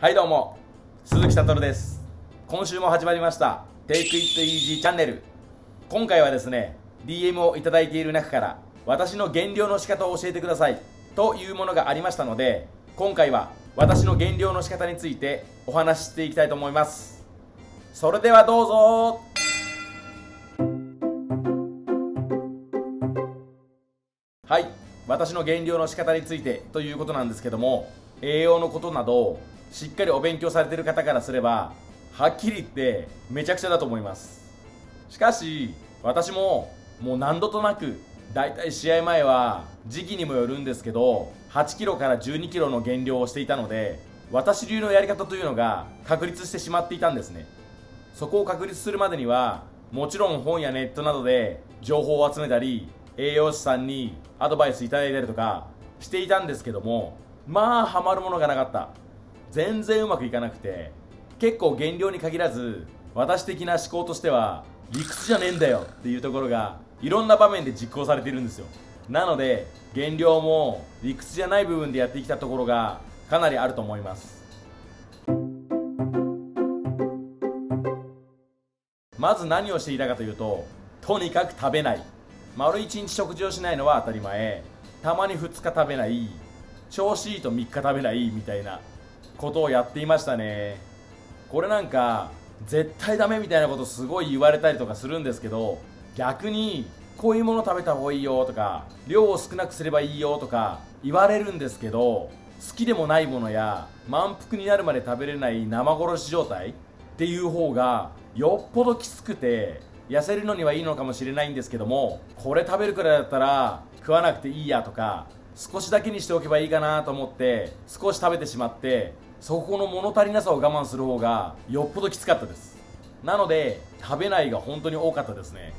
はいどうも、鈴木悟です。今週も始まりました「Take It Easy チャンネル」。今回はですね、 DM をいただいている中から「私の減量の仕方を教えてください」というものがありましたので、今回は私の減量の仕方についてお話ししていきたいと思います。それではどうぞ。はい、私の減量の仕方についてということなんですけども、栄養のことなどしっかりお勉強されてる方からすれば、はっきり言ってめちゃくちゃだと思います。しかし私ももう何度となく、だいたい試合前は時期にもよるんですけど、8キロから12キロの減量をしていたので、私流のやり方というのが確立してしまっていたんですね。そこを確立するまでには、もちろん本やネットなどで情報を集めたり、栄養士さんにアドバイスいただいたりとかしていたんですけども、まあハマるものがなかった。全然うまくいかなくて、結構減量に限らず私的な思考としては、理屈じゃねえんだよっていうところがいろんな場面で実行されているんですよ。なので減量も理屈じゃない部分でやってきたところがかなりあると思います。まず何をしていたかというと、とにかく食べない。丸1日食事をしないのは当たり前。たまに2日食べない、調子いいと3日食べないみたいなことをやっていましたね。これなんか絶対ダメみたいなことすごい言われたりとかするんですけど、逆にこういうもの食べた方がいいよとか、量を少なくすればいいよとか言われるんですけど、好きでもないものや満腹になるまで食べれない生殺し状態っていう方がよっぽどきつくて、痩せるのにはいいのかもしれないんですけども、これ食べるくらいだったら食わなくていいやとか、少しだけにしておけばいいかなと思って少し食べてしまって、そこの物足りなさを我慢する方がよっぽどきつかったです。なので食べないが本当に多かったですね。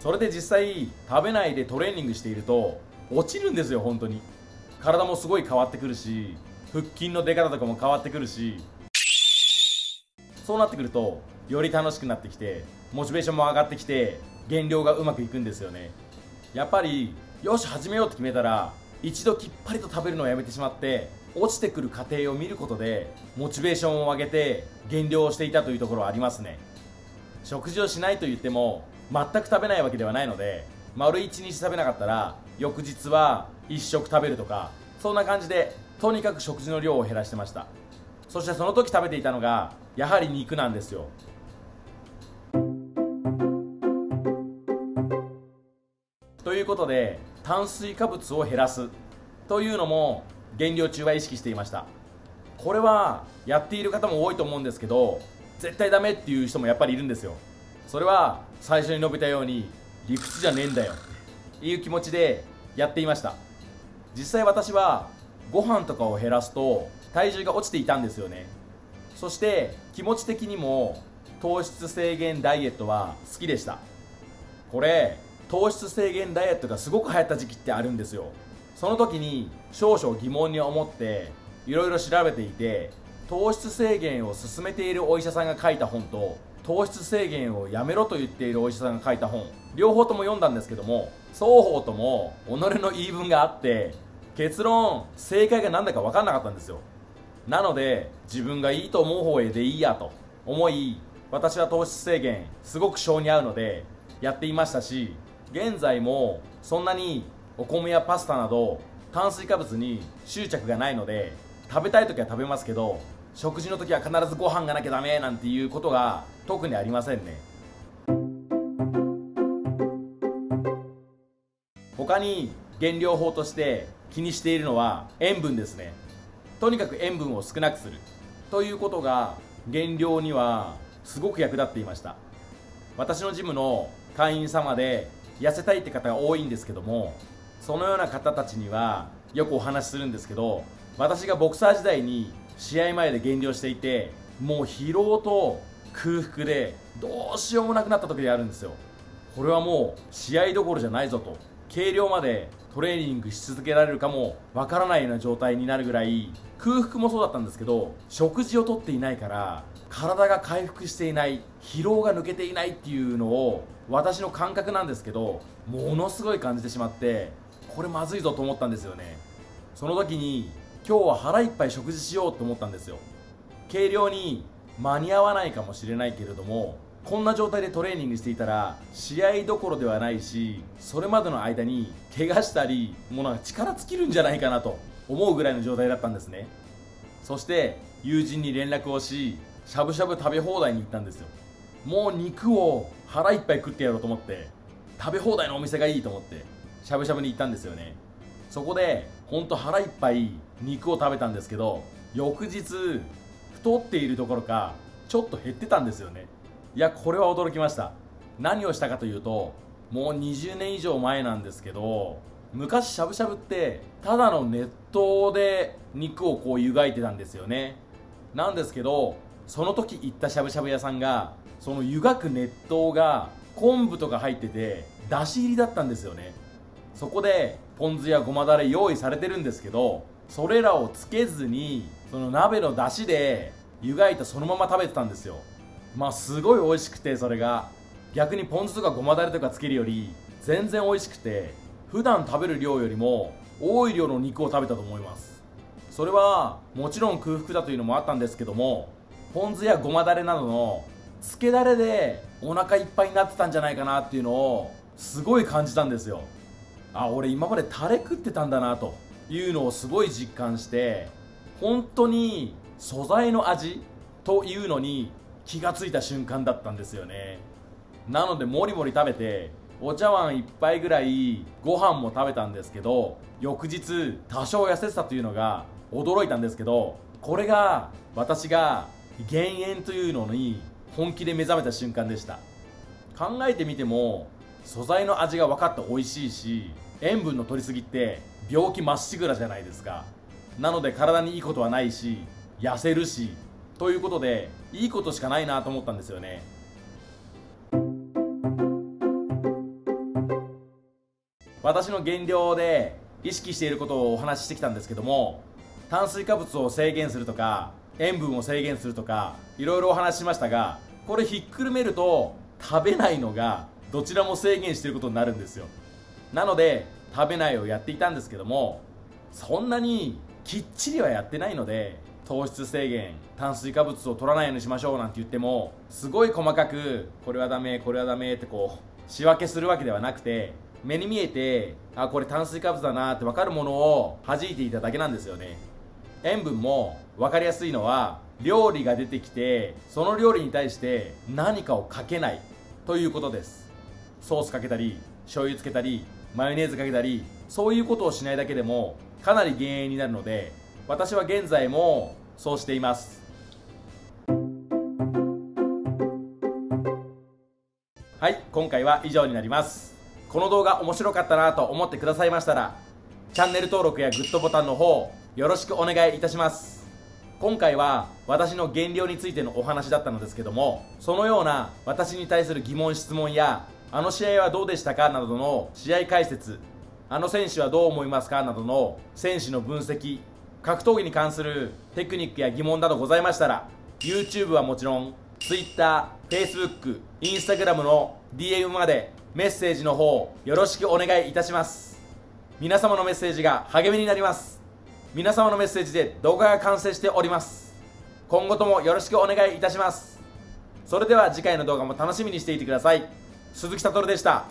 それで実際食べないでトレーニングしていると落ちるんですよ。本当に体もすごい変わってくるし、腹筋の出方とかも変わってくるし、そうなってくるとより楽しくなってきて、モチベーションも上がってきて、減量がうまくいくんですよね。やっぱりよし始めようって決めたら、一度きっぱりと食べるのをやめてしまって、落ちてくる過程を見ることでモチベーションを上げて減量をしていたというところはありますね。食事をしないと言っても全く食べないわけではないので、丸1日食べなかったら翌日は1食食べるとか、そんな感じでとにかく食事の量を減らしてました。そしてその時食べていたのがやはり肉なんですよ。ということで、炭水化物を減らすというのも減量中は意識していました。これはやっている方も多いと思うんですけど、絶対ダメっていう人もやっぱりいるんですよ。それは最初に述べたように、理屈じゃねえんだよっていう気持ちでやっていました。実際私はご飯とかを減らすと体重が落ちていたんですよね。そして気持ち的にも糖質制限ダイエットは好きでした。これ糖質制限ダイエットがすごく流行った時期ってあるんですよ。その時に少々疑問に思っていろいろ調べていて、糖質制限を進めているお医者さんが書いた本と、糖質制限をやめろと言っているお医者さんが書いた本、両方とも読んだんですけども、双方とも己の言い分があって、結論正解が何だか分かんなかったんですよ。なので自分がいいと思う方へでいいやと思い、私は糖質制限すごく性に合うのでやっていましたし、現在もそんなにお米やパスタなど炭水化物に執着がないので、食べたい時は食べますけど、食事の時は必ずご飯がなきゃダメなんていうことが特にありませんね。他に減量法として気にしているのは塩分ですね。とにかく塩分を少なくするということが減量にはすごく役立っていました。私のジムの会員様で痩せたいって方が多いんですけども、そのような方たちにはよくお話しするんですけど、私がボクサー時代に試合前で減量していて、もう疲労と空腹でどうしようもなくなった時であるんですよ。これはもう試合どころじゃないぞと、軽量までトレーニングし続けられるかもわからないような状態になるぐらい、空腹もそうだったんですけど、食事をとっていないから体が回復していない、疲労が抜けていないっていうのを、私の感覚なんですけど、ものすごい感じてしまって、これまずいぞと思ったんですよね。その時に今日は腹いっぱい食事しようと思ったんですよ。計量に間に合わないかもしれないけれども、こんな状態でトレーニングしていたら試合どころではないし、それまでの間に怪我したり、もうなんか力尽きるんじゃないかなと思うぐらいの状態だったんですね。そして友人に連絡をし、しゃぶしゃぶ食べ放題に行ったんですよ。もう肉を腹いっぱい食ってやろうと思って、食べ放題のお店がいいと思ってしゃぶしゃぶに行ったんですよね。そこでほんと腹いっぱい肉を食べたんですけど、翌日太っているどころかちょっと減ってたんですよね。いや、これは驚きました。何をしたかというと、もう20年以上前なんですけど、昔しゃぶしゃぶってただの熱湯で肉をこう湯がいてたんですよね。なんですけど、その時行ったしゃぶしゃぶ屋さんが、その湯がく熱湯が昆布とか入っててだし入りだったんですよね。そこでポン酢やごまだれ用意されてるんですけど、それらをつけずにその鍋のだしで湯がいたそのまま食べてたんですよ。まあすごい美味しくて、それが逆にポン酢とかごまだれとかつけるより全然美味しくて、普段食べる量よりも多い量の肉を食べたと思います。それはもちろん空腹だというのもあったんですけども、ポン酢やごまだれなどのつけだれでお腹いっぱいになってたんじゃないかなっていうのをすごい感じたんですよ。あ、俺今までタレ食ってたんだなというのをすごい実感して、本当に素材の味というのに気がついた瞬間だったんですよね。なのでもりもり食べて、お茶碗1杯ぐらいご飯も食べたんですけど、翌日多少痩せてたというのが驚いたんですけど、これが私が減塩というのに本気で目覚めた瞬間でした。考えてみても、素材の味が分かって美味しいし、塩分の摂りすぎって病気まっしぐらじゃないですか。なので体にいいことはないし、痩せるしということで、いいことしかないなと思ったんですよね。私の減量で意識していることをお話ししてきたんですけども、炭水化物を制限するとか塩分を制限するとかいろいろお話ししましたが、これひっくるめると食べないのがどちらも制限していることになるんですよ。なので食べないをやっていたんですけども、そんなにきっちりはやってないので、糖質制限、炭水化物を取らないようにしましょうなんて言っても、すごい細かくこれはダメこれはダメってこう仕分けするわけではなくて、目に見えて、あ、これ炭水化物だなって分かるものを弾いていただけなんですよね。塩分も分かりやすいのは、料理が出てきてその料理に対して何かをかけないということです。ソースかけたり醤油つけたりマヨネーズかけたり、そういうことをしないだけでもかなり減塩になるので、私は現在もそうしています。はい、今回は以上になります。この動画面白かったなと思ってくださいましたら、チャンネル登録やグッドボタンの方よろしくお願いいたします。今回は私の減量についてのお話だったのですけども、そのような私に対する疑問質問や、あの試合はどうでしたかなどの試合解説、あの選手はどう思いますかなどの選手の分析、格闘技に関するテクニックや疑問などございましたら、 YouTube はもちろん Twitter、Facebook、Instagram の DM までメッセージの方よろしくお願いいたします。皆様のメッセージが励みになります。皆様のメッセージで動画が完成しております。今後ともよろしくお願いいたします。それでは次回の動画も楽しみにしていてください。鈴木悟でした。